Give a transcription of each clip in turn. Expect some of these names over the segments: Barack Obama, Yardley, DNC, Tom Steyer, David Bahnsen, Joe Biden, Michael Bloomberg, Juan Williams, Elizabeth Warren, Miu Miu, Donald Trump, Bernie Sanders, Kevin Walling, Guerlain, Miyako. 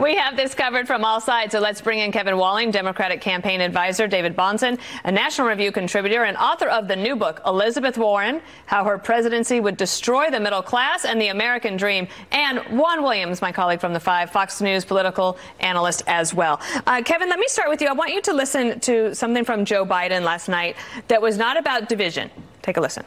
We have this covered from all sides, so let's bring in Kevin Walling, Democratic campaign advisor, David Bahnsen, a National Review contributor and author of the new book, Elizabeth Warren, How Her Presidency Would Destroy the Middle Class and the American Dream, and Juan Williams, my colleague from The Five, Fox News political analyst as well. Kevin, let me start with you. I want you to listen to something from Joe Biden last night that was not about division. Take a listen.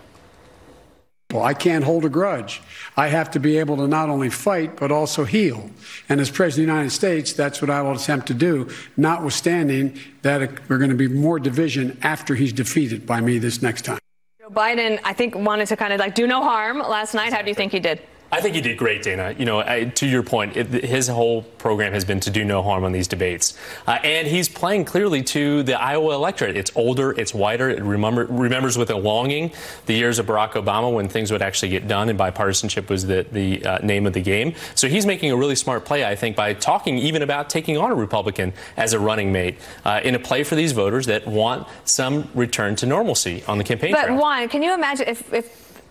Well, I can't hold a grudge. I have to be able to not only fight, but also heal. And as President of the United States, that's what I will attempt to do, notwithstanding that we're going to be more division after he's defeated by me this next time. Joe Biden, I think, wanted to kind of like do no harm last night. How do you think he did? I think he did great, Dana. You know, to your point, his whole program has been to do no harm on these debates. And he's playing clearly to the Iowa electorate. It's older, it's whiter, it remembers with a longing the years of Barack Obama when things would actually get done and bipartisanship was the name of the game. So he's making a really smart play, I think, by talking even about taking on a Republican as a running mate in a play for these voters that want some return to normalcy on the campaign trail. But Juan, can you imagine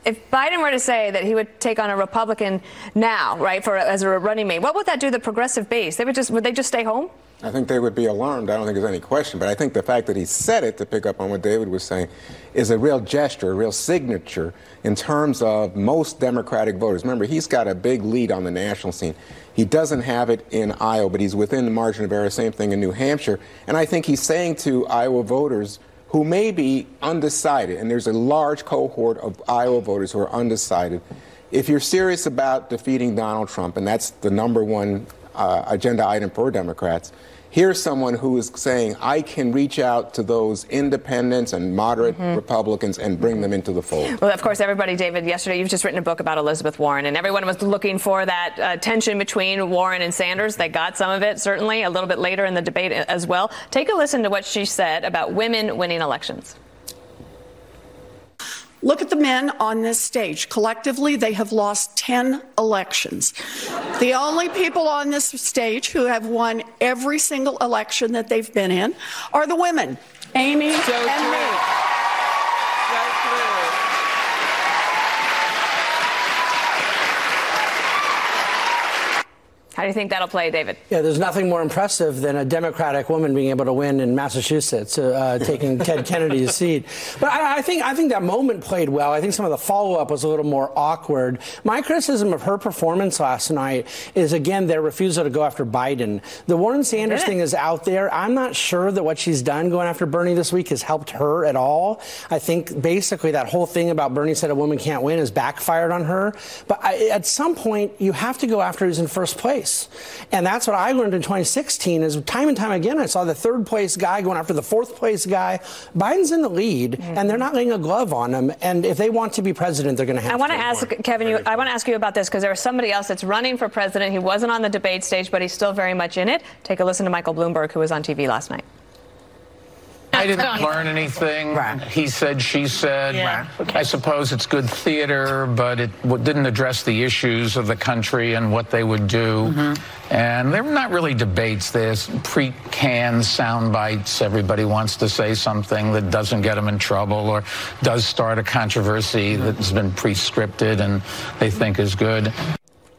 if Biden were to say that he would take on a Republican now, right, as a running mate, what would that do to the progressive base? Would they just stay home? I think they would be alarmed. I don't think there's any question. But I think the fact that he said it, to pick up on what David was saying, is a real gesture, a real signature in terms of most Democratic voters. Remember, he's got a big lead on the national scene. He doesn't have it in Iowa, but he's within the margin of error. Same thing in New Hampshire. And I think he's saying to Iowa voters who may be undecided, and there's a large cohort of Iowa voters who are undecided, if you're serious about defeating Donald Trump, and that's the number one agenda item for Democrats, here's someone who is saying, I can reach out to those independents and moderate Republicans and bring them into the fold. Well, of course, everybody, David, yesterday, you've just written a book about Elizabeth Warren, and everyone was looking for that tension between Warren and Sanders. They got some of it, certainly, a little bit later in the debate as well. Take a listen to what she said about women winning elections. Look at the men on this stage. Collectively, they have lost 10 elections. The only people on this stage who have won every single election that they've been in are the women, Amy and me. How do you think that'll play, David? Yeah, there's nothing more impressive than a Democratic woman being able to win in Massachusetts, taking Ted Kennedy's seat. But I think that moment played well. I think some of the follow-up was a little more awkward. My criticism of her performance last night is, again, their refusal to go after Biden. The Warren Sanders thing is out there. I'm not sure that what she's done going after Bernie this week has helped her at all. I think basically that whole thing about Bernie said a woman can't win has backfired on her. But at some point, you have to go after who's in first place. And that's what I learned in 2016 is time and time again, I saw the third place guy going after the fourth place guy. Biden's in the lead, and they're not laying a glove on him. And if they want to be president, they're going to have to. I want to ask you about this because there is somebody else that's running for president. He wasn't on the debate stage, but he's still very much in it. Take a listen to Michael Bloomberg, who was on TV last night. I didn't learn anything. Right. He said, she said. Yeah. Right. Okay. I suppose it's good theater, but it didn't address the issues of the country and what they would do. And they're not really debates. There's pre-canned sound bites. Everybody wants to say something that doesn't get them in trouble or does start a controversy that's been pre-scripted and they think is good.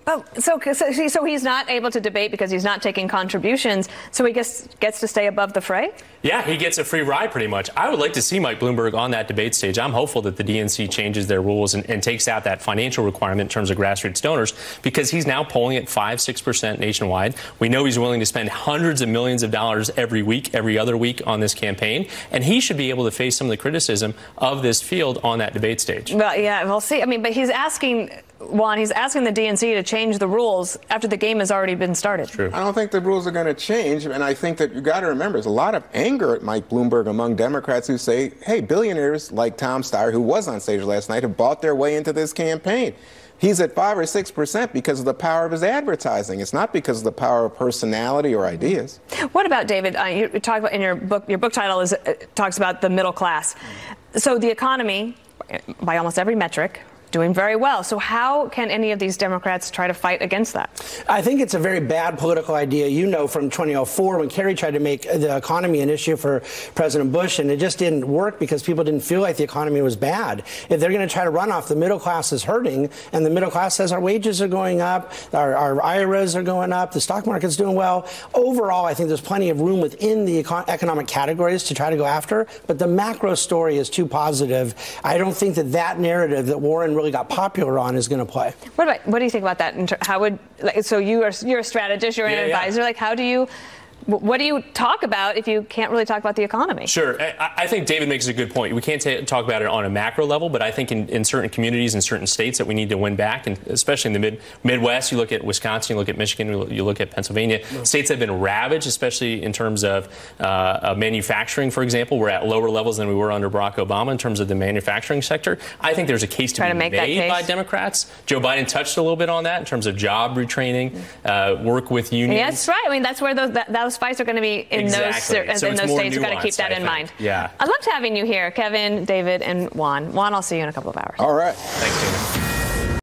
Oh, so he's not able to debate because he's not taking contributions, so he gets to stay above the fray? Yeah, he gets a free ride pretty much. I would like to see Mike Bloomberg on that debate stage. I'm hopeful that the DNC changes their rules and takes out that financial requirement in terms of grassroots donors because he's now polling at 5-6% nationwide. We know he's willing to spend hundreds of millions of dollars every week, every other week on this campaign, and he should be able to face some of the criticism of this field on that debate stage. Well, yeah, we'll see. I mean, but he's asking, Juan, he's asking the DNC to change the rules after the game has already been started. True. I don't think the rules are going to change, and I think that you got to remember there's a lot of anger at Mike Bloomberg among Democrats who say, hey, billionaires like Tom Steyer, who was on stage last night, have bought their way into this campaign. He's at 5 or 6% because of the power of his advertising. It's not because of the power of personality or ideas. What about, David? You talk about in your book title talks about the middle class. So the economy, by almost every metric, doing very well. So how can any of these Democrats try to fight against that? I think it's a very bad political idea, you know, from 2004 when Kerry tried to make the economy an issue for President Bush, and it just didn't work because people didn't feel like the economy was bad. If they're going to try to run off, the middle class is hurting, and the middle class says our wages are going up, our IRAs are going up, the stock market's doing well. Overall, I think there's plenty of room within the economic categories to try to go after, but the macro story is too positive. I don't think that that narrative that Warren really got popular on is going to play. What do you think about that? How would, like, so you're a strategist, you're an advisor. Like, how do you? What do you talk about if you can't really talk about the economy? Sure. I think David makes a good point. We can't talk about it on a macro level, but I think in certain communities and certain states that we need to win back, and especially in the Midwest, you look at Wisconsin, you look at Michigan, you look at Pennsylvania, states that have been ravaged, especially in terms of manufacturing, for example. We're at lower levels than we were under Barack Obama in terms of the manufacturing sector. I think there's a case to be made by Democrats. Joe Biden touched a little bit on that in terms of job retraining, work with unions. Yeah, that's right. I mean, that's where those fights are going to be in those states. We've got to keep that in mind. Yeah. I loved having you here, Kevin, David, and Juan. I'll see you in a couple of hours. All right. Thanks, David.